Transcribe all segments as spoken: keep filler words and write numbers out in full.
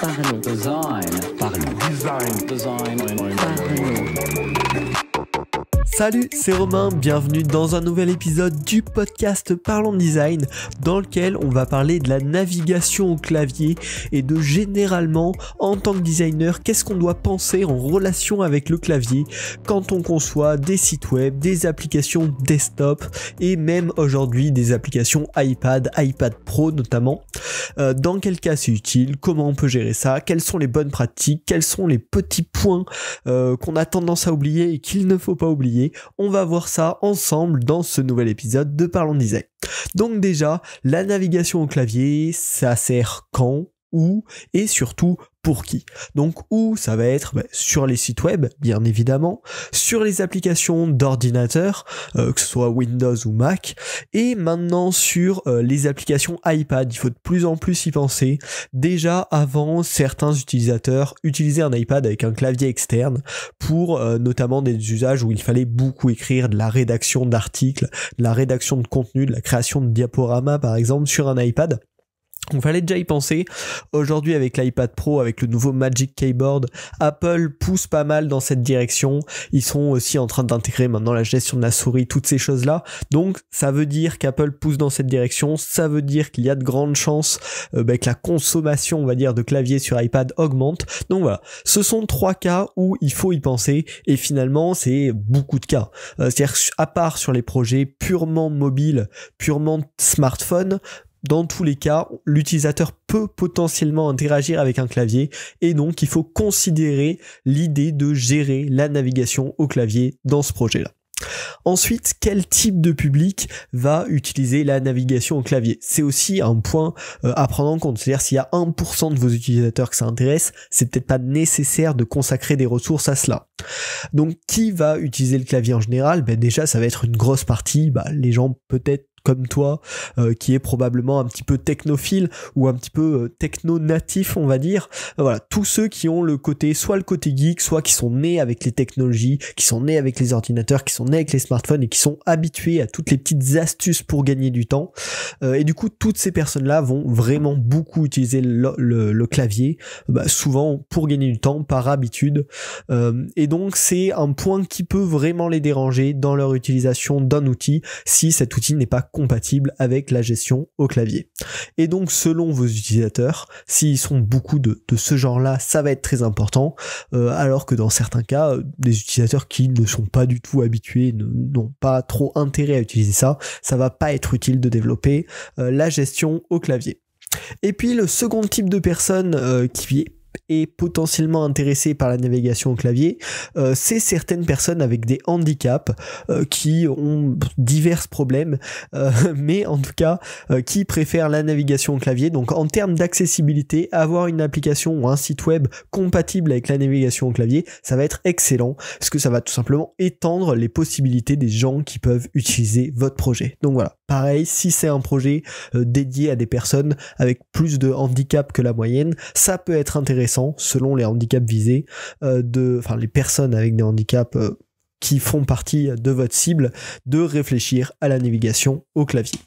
Parlons Design. Parlons Design. Design. Parlons. Salut, c'est Romain, bienvenue dans un nouvel épisode du podcast Parlons Design dans lequel on va parler de la navigation au clavier et de généralement en tant que designer qu'est-ce qu'on doit penser en relation avec le clavier quand on conçoit des sites web, des applications desktop et même aujourd'hui des applications iPad, iPad Pro notamment. Euh, dans quel cas c'est utile, comment on peut gérer ça, quelles sont les bonnes pratiques, quels sont les petits points euh, qu'on a tendance à oublier et qu'il ne faut pas oublier. On va voir ça ensemble dans ce nouvel épisode de Parlons Design. Donc déjà, la navigation au clavier, ça sert quand, où et surtout pour qui. Donc où ça va être bah, sur les sites web, bien évidemment, sur les applications d'ordinateur, euh, que ce soit Windows ou Mac, et maintenant sur euh, les applications iPad. Il faut de plus en plus y penser. Déjà avant, certains utilisateurs utilisaient un iPad avec un clavier externe pour euh, notamment des usages où il fallait beaucoup écrire, de la rédaction d'articles, de la rédaction de contenu, de la création de diaporamas par exemple sur un iPad. Donc, fallait déjà y penser. Aujourd'hui, avec l'iPad Pro, avec le nouveau Magic Keyboard, Apple pousse pas mal dans cette direction. Ils sont aussi en train d'intégrer maintenant la gestion de la souris, toutes ces choses-là. Donc, ça veut dire qu'Apple pousse dans cette direction. Ça veut dire qu'il y a de grandes chances euh, bah, que la consommation, on va dire, de clavier sur iPad augmente. Donc voilà, ce sont trois cas où il faut y penser. Et finalement, c'est beaucoup de cas. Euh, c'est-à-dire à part sur les projets purement mobiles, purement smartphone, dans tous les cas, l'utilisateur peut potentiellement interagir avec un clavier et donc il faut considérer l'idée de gérer la navigation au clavier dans ce projet-là. Ensuite, quel type de public va utiliser la navigation au clavier? C'est aussi un point à prendre en compte. C'est-à-dire s'il y a un pour cent de vos utilisateurs que ça intéresse, c'est peut-être pas nécessaire de consacrer des ressources à cela. Donc, qui va utiliser le clavier en général? Ben déjà, ça va être une grosse partie. Ben, les gens peut-être comme toi, euh, qui est probablement un petit peu technophile ou un petit peu euh, techno-natif, on va dire. Voilà, tous ceux qui ont le côté, soit le côté geek, soit qui sont nés avec les technologies, qui sont nés avec les ordinateurs, qui sont nés avec les smartphones et qui sont habitués à toutes les petites astuces pour gagner du temps. Euh, et du coup, toutes ces personnes-là vont vraiment beaucoup utiliser le, le, le clavier, bah, souvent pour gagner du temps, par habitude. Euh, et donc, c'est un point qui peut vraiment les déranger dans leur utilisation d'un outil, si cet outil n'est pas compatible avec la gestion au clavier. Et donc selon vos utilisateurs, s'ils sont beaucoup de, de ce genre-là, ça va être très important, euh, alors que dans certains cas, des utilisateurs qui ne sont pas du tout habitués, n'ont pas trop intérêt à utiliser ça, ça va pas être utile de développer euh, la gestion au clavier. Et puis le second type de personne euh, qui est et potentiellement intéressés par la navigation au clavier, euh, c'est certaines personnes avec des handicaps euh, qui ont divers problèmes, euh, mais en tout cas euh, qui préfèrent la navigation au clavier. Donc en termes d'accessibilité, avoir une application ou un site web compatible avec la navigation au clavier, ça va être excellent parce que ça va tout simplement étendre les possibilités des gens qui peuvent utiliser votre projet. Donc voilà, pareil, si c'est un projet euh, dédié à des personnes avec plus de handicaps que la moyenne, ça peut être intéressant selon les handicaps visés, euh, de, enfin les personnes avec des handicaps euh, qui font partie de votre cible, de réfléchir à la navigation au clavier.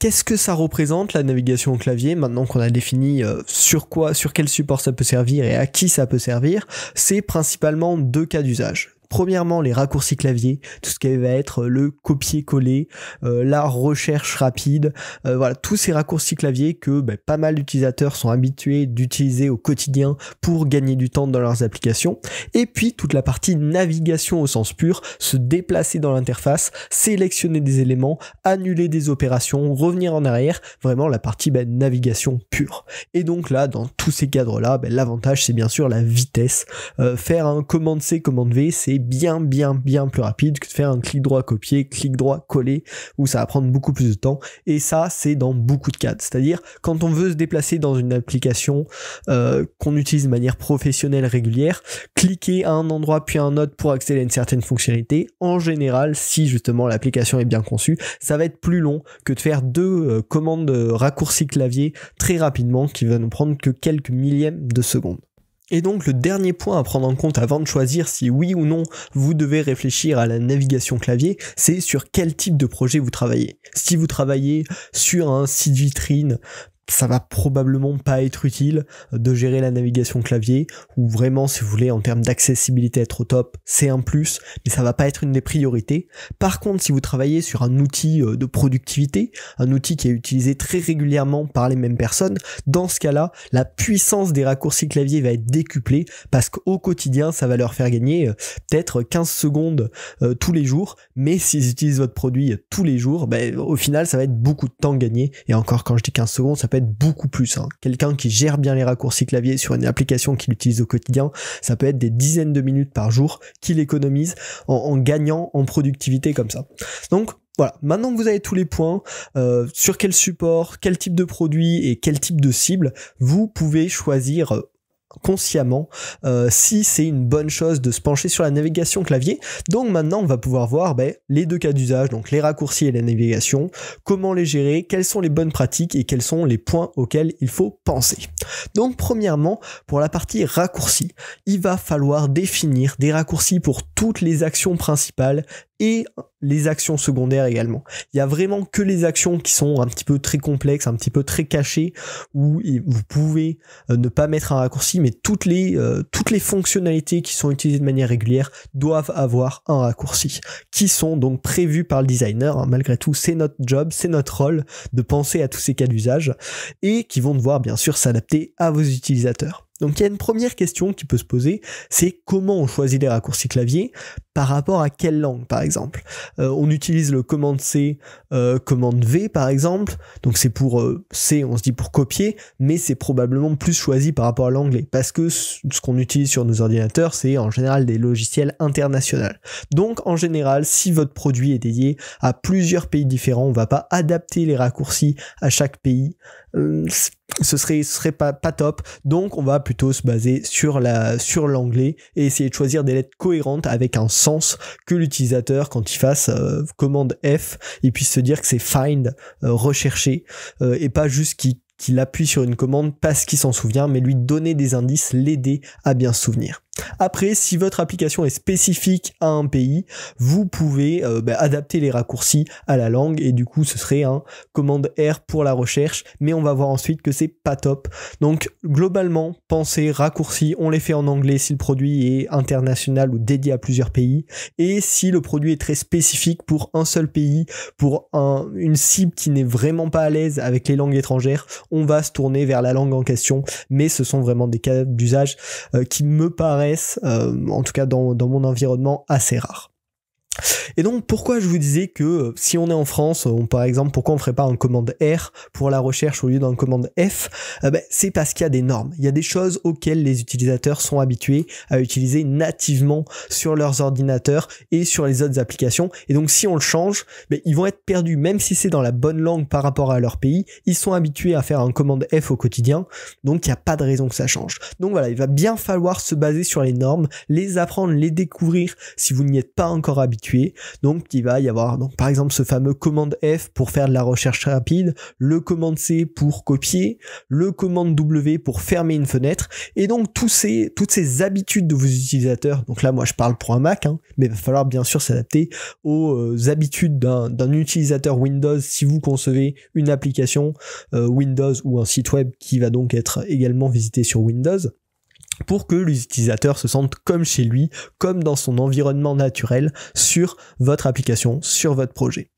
Qu'est-ce que ça représente la navigation au clavier? Maintenant qu'on a défini sur quoi, sur quel support ça peut servir et à qui ça peut servir, c'est principalement deux cas d'usage. Premièrement, les raccourcis clavier, tout ce qui va être le copier-coller, euh, la recherche rapide, euh, voilà, tous ces raccourcis clavier que ben, pas mal d'utilisateurs sont habitués d'utiliser au quotidien pour gagner du temps dans leurs applications. Et puis, toute la partie navigation au sens pur, se déplacer dans l'interface, sélectionner des éléments, annuler des opérations, revenir en arrière, vraiment la partie ben, navigation pure. Et donc là, dans tous ces cadres-là, ben, l'avantage, c'est bien sûr la vitesse. Euh, faire un commande C, commande V, c'est bien bien bien plus rapide que de faire un clic droit copier, clic droit coller où ça va prendre beaucoup plus de temps, et ça c'est dans beaucoup de cas, c'est-à-dire quand on veut se déplacer dans une application euh, qu'on utilise de manière professionnelle régulière, cliquer à un endroit puis à un autre pour accéder à une certaine fonctionnalité, en général si justement l'application est bien conçue, ça va être plus long que de faire deux euh, commandes raccourcis clavier très rapidement qui va nous prendre que quelques millièmes de seconde. Et donc le dernier point à prendre en compte avant de choisir si oui ou non vous devez réfléchir à la navigation clavier, c'est sur quel type de projet vous travaillez. Si vous travaillez sur un site vitrine ça va probablement pas être utile de gérer la navigation clavier, ou vraiment si vous voulez en termes d'accessibilité être au top, c'est un plus, mais ça va pas être une des priorités. Par contre, si vous travaillez sur un outil de productivité, un outil qui est utilisé très régulièrement par les mêmes personnes, dans ce cas-là, la puissance des raccourcis clavier va être décuplée parce qu'au quotidien, ça va leur faire gagner peut-être quinze secondes euh, tous les jours, mais s'ils utilisent votre produit tous les jours, ben, au final, ça va être beaucoup de temps gagné. Et encore, quand je dis quinze secondes, ça peut être beaucoup plus, hein. Quelqu'un qui gère bien les raccourcis clavier sur une application qu'il utilise au quotidien, ça peut être des dizaines de minutes par jour qu'il économise en, en gagnant en productivité comme ça. Donc voilà, maintenant que vous avez tous les points, euh, sur quel support, quel type de produit et quel type de cible, vous pouvez choisir consciemment euh, si c'est une bonne chose de se pencher sur la navigation clavier. Donc maintenant on va pouvoir voir ben, les deux cas d'usage, donc les raccourcis et la navigation, comment les gérer, quelles sont les bonnes pratiques et quels sont les points auxquels il faut penser. Donc premièrement, pour la partie raccourcis, il va falloir définir des raccourcis pour toutes les actions principales et les actions secondaires également. Il y a vraiment que les actions qui sont un petit peu très complexes, un petit peu très cachées, où vous pouvez ne pas mettre un raccourci, mais toutes les, euh, toutes les fonctionnalités qui sont utilisées de manière régulière doivent avoir un raccourci, qui sont donc prévus par le designer. Malgré tout, c'est notre job, c'est notre rôle de penser à tous ces cas d'usage, et qui vont devoir bien sûr s'adapter à vos utilisateurs. Donc il y a une première question qui peut se poser, c'est comment on choisit les raccourcis clavier par rapport à quelle langue par exemple. Euh, on utilise le commande C, euh, commande V par exemple, donc c'est pour euh, C, on se dit pour copier, mais c'est probablement plus choisi par rapport à l'anglais, parce que ce qu'on utilise sur nos ordinateurs, c'est en général des logiciels internationaux. Donc en général, si votre produit est dédié à plusieurs pays différents, on ne va pas adapter les raccourcis à chaque pays. Euh, ce serait, ce serait pas, pas top, donc on va plutôt se baser sur la, sur l'anglais et essayer de choisir des lettres cohérentes avec un sens que l'utilisateur, quand il fasse euh, commande F, il puisse se dire que c'est find, euh, rechercher, euh, et pas juste qu'il qu'il appuie sur une commande parce qu'il s'en souvient, mais lui donner des indices, l'aider à bien se souvenir. Après, si votre application est spécifique à un pays, vous pouvez euh, bah, adapter les raccourcis à la langue, et du coup ce serait un commande R pour la recherche, mais on va voir ensuite que c'est pas top. Donc globalement, pensez raccourcis, on les fait en anglais si le produit est international ou dédié à plusieurs pays, et si le produit est très spécifique pour un seul pays, pour un, une cible qui n'est vraiment pas à l'aise avec les langues étrangères, on va se tourner vers la langue en question, mais ce sont vraiment des cas d'usage euh, qui me paraissent Euh, en tout cas dans, dans mon environnement assez rare. Et donc pourquoi je vous disais que si on est en France, on, par exemple, pourquoi on ne ferait pas un commande R pour la recherche au lieu d'un commande F, eh ben, c'est parce qu'il y a des normes, il y a des choses auxquelles les utilisateurs sont habitués à utiliser nativement sur leurs ordinateurs et sur les autres applications, et donc si on le change, ben, ils vont être perdus, même si c'est dans la bonne langue par rapport à leur pays, ils sont habitués à faire un commande F au quotidien, donc il n'y a pas de raison que ça change. Donc voilà, il va bien falloir se baser sur les normes, les apprendre, les découvrir si vous n'y êtes pas encore habitué. Donc il va y avoir donc, par exemple ce fameux commande F pour faire de la recherche rapide, le commande C pour copier, le commande W pour fermer une fenêtre, et donc tous ces, toutes ces habitudes de vos utilisateurs, donc là moi je parle pour un Mac, hein, mais il va falloir bien sûr s'adapter aux euh, habitudes d'un utilisateur Windows si vous concevez une application euh, Windows ou un site web qui va donc être également visité sur Windows, pour que l'utilisateur se sente comme chez lui, comme dans son environnement naturel, sur votre application, sur votre projet.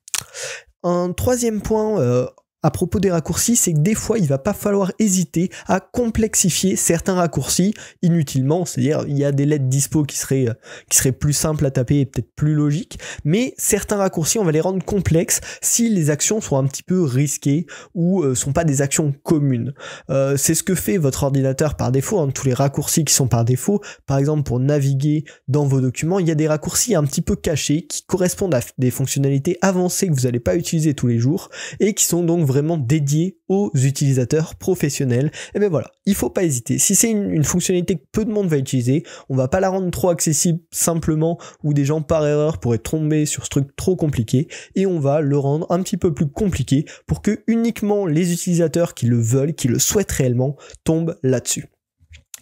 Un troisième point euh, à propos des raccourcis, c'est que des fois, il va pas falloir hésiter à complexifier certains raccourcis inutilement, c'est-à-dire il y a des lettres dispo qui seraient, qui seraient plus simples à taper et peut-être plus logiques, mais certains raccourcis, on va les rendre complexes si les actions sont un petit peu risquées ou euh, sont pas des actions communes. Euh, c'est ce que fait votre ordinateur par défaut, hein, tous les raccourcis qui sont par défaut, par exemple pour naviguer dans vos documents, il y a des raccourcis un petit peu cachés qui correspondent à des fonctionnalités avancées que vous n'allez pas utiliser tous les jours et qui sont donc vraiment dédié aux utilisateurs professionnels. Et bien voilà, il faut pas hésiter. Si c'est une, une fonctionnalité que peu de monde va utiliser, on va pas la rendre trop accessible simplement, où des gens par erreur pourraient tomber sur ce truc trop compliqué, et on va le rendre un petit peu plus compliqué pour que uniquement les utilisateurs qui le veulent, qui le souhaitent réellement, tombent là-dessus.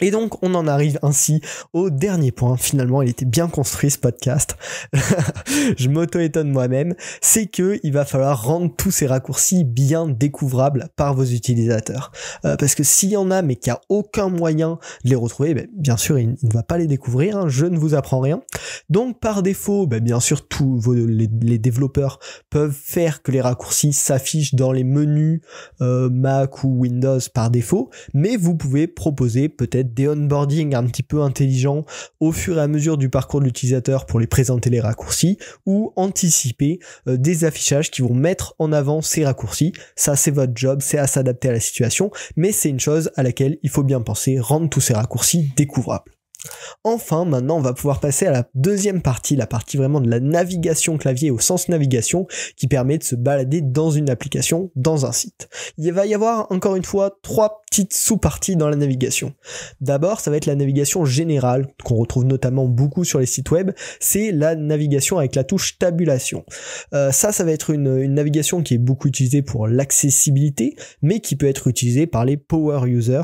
Et donc, on en arrive ainsi au dernier point. Finalement, il était bien construit, ce podcast. Je m'auto-étonne moi-même. C'est que il va falloir rendre tous ces raccourcis bien découvrables par vos utilisateurs. Euh, parce que s'il y en a, mais qu'il n'y a aucun moyen de les retrouver, ben, bien sûr, il ne va pas les découvrir. Hein, je ne vous apprends rien. Donc, par défaut, ben, bien sûr, tous vos, les, les développeurs peuvent faire que les raccourcis s'affichent dans les menus euh, Mac ou Windows par défaut. Mais vous pouvez proposer peut-être des onboarding un petit peu intelligents au fur et à mesure du parcours de l'utilisateur pour les présenter les raccourcis, ou anticiper euh, des affichages qui vont mettre en avant ces raccourcis. Ça, c'est votre job, c'est à s'adapter à la situation, mais c'est une chose à laquelle il faut bien penser, rendre tous ces raccourcis découvrables. Enfin, maintenant, on va pouvoir passer à la deuxième partie, la partie vraiment de la navigation clavier au sens navigation, qui permet de se balader dans une application, dans un site. Il va y avoir, encore une fois, trois petites sous-parties dans la navigation. D'abord, ça va être la navigation générale, qu'on retrouve notamment beaucoup sur les sites web, c'est la navigation avec la touche tabulation. Euh, ça, ça va être une, une navigation qui est beaucoup utilisée pour l'accessibilité, mais qui peut être utilisée par les power users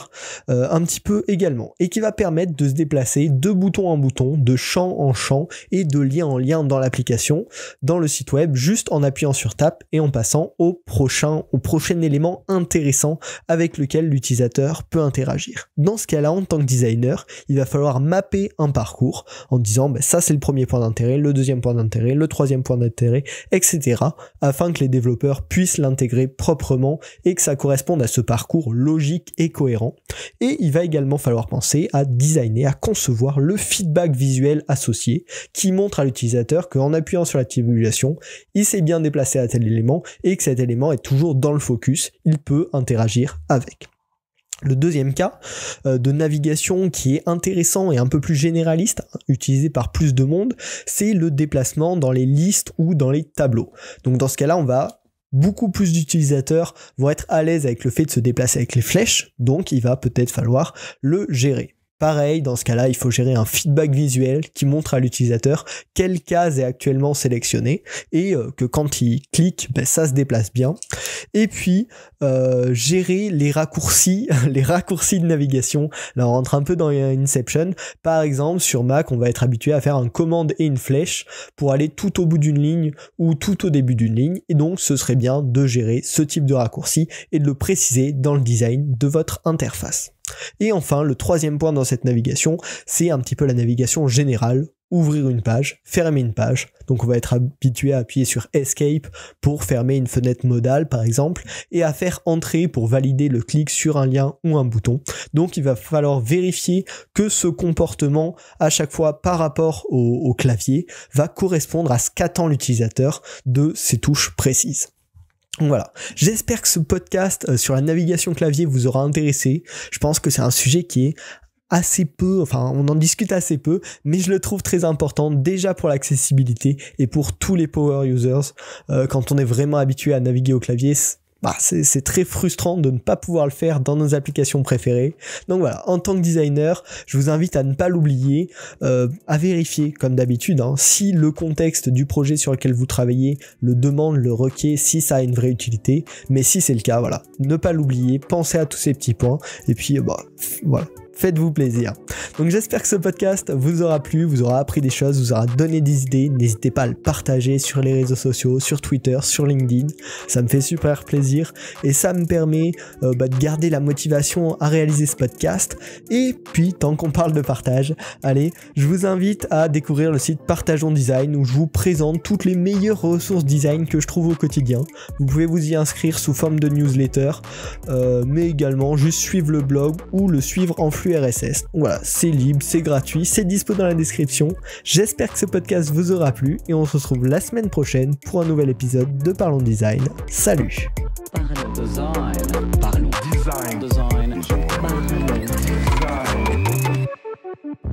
euh, un petit peu également, et qui va permettre de se déplacer de bouton en bouton, de champ en champ et de lien en lien dans l'application, dans le site web, juste en appuyant sur Tab et en passant au prochain, au prochain élément intéressant avec lequel l'utilisateur peut interagir. Dans ce cas-là, en tant que designer, il va falloir mapper un parcours en disant bah, ça c'est le premier point d'intérêt, le deuxième point d'intérêt, le troisième point d'intérêt, et cetera, afin que les développeurs puissent l'intégrer proprement et que ça corresponde à ce parcours logique et cohérent. Et il va également falloir penser à designer, à construire voir le feedback visuel associé qui montre à l'utilisateur qu'en appuyant sur la tabulation, il s'est bien déplacé à tel élément et que cet élément est toujours dans le focus, il peut interagir avec. Le deuxième cas de navigation qui est intéressant et un peu plus généraliste, utilisé par plus de monde, c'est le déplacement dans les listes ou dans les tableaux. Donc dans ce cas-là, on va... Beaucoup plus d'utilisateurs vont être à l'aise avec le fait de se déplacer avec les flèches, donc il va peut-être falloir le gérer. Pareil, dans ce cas-là, il faut gérer un feedback visuel qui montre à l'utilisateur quelle case est actuellement sélectionnée et que quand il clique, ben, ça se déplace bien. Et puis, euh, gérer les raccourcis, les raccourcis de navigation. Là, on rentre un peu dans Inception. Par exemple, sur Mac, on va être habitué à faire un commande et une flèche pour aller tout au bout d'une ligne ou tout au début d'une ligne. Et donc, ce serait bien de gérer ce type de raccourci et de le préciser dans le design de votre interface. Et enfin, le troisième point dans cette navigation, c'est un petit peu la navigation générale. Ouvrir une page, fermer une page. Donc on va être habitué à appuyer sur Escape pour fermer une fenêtre modale par exemple, et à faire entrer pour valider le clic sur un lien ou un bouton. Donc il va falloir vérifier que ce comportement à chaque fois par rapport au, au clavier va correspondre à ce qu'attend l'utilisateur de ces touches précises. Voilà, j'espère que ce podcast sur la navigation clavier vous aura intéressé. Je pense que c'est un sujet qui est assez peu, enfin on en discute assez peu, mais je le trouve très important déjà pour l'accessibilité et pour tous les power users. Euh, quand on est vraiment habitué à naviguer au clavier, bah, c'est très frustrant de ne pas pouvoir le faire dans nos applications préférées. Donc voilà, en tant que designer, je vous invite à ne pas l'oublier, euh, à vérifier comme d'habitude hein, si le contexte du projet sur lequel vous travaillez le demande, le requiert, si ça a une vraie utilité. Mais si c'est le cas, voilà, ne pas l'oublier, pensez à tous ces petits points et puis bah voilà. Faites-vous plaisir. Donc j'espère que ce podcast vous aura plu, vous aura appris des choses, vous aura donné des idées. N'hésitez pas à le partager sur les réseaux sociaux, sur Twitter, sur LinkedIn. Ça me fait super plaisir et ça me permet euh, bah, de garder la motivation à réaliser ce podcast. Et puis, tant qu'on parle de partage, allez, je vous invite à découvrir le site Partageons Design où je vous présente toutes les meilleures ressources design que je trouve au quotidien. Vous pouvez vous y inscrire sous forme de newsletter, euh, mais également juste suivre le blog ou le suivre en flux R S S. Voilà, c'est libre, c'est gratuit, c'est dispo dans la description. J'espère que ce podcast vous aura plu et on se retrouve la semaine prochaine pour un nouvel épisode de Parlons Design. Salut. Parlons Design. Parlons Design. Design. Design. Parlons Design.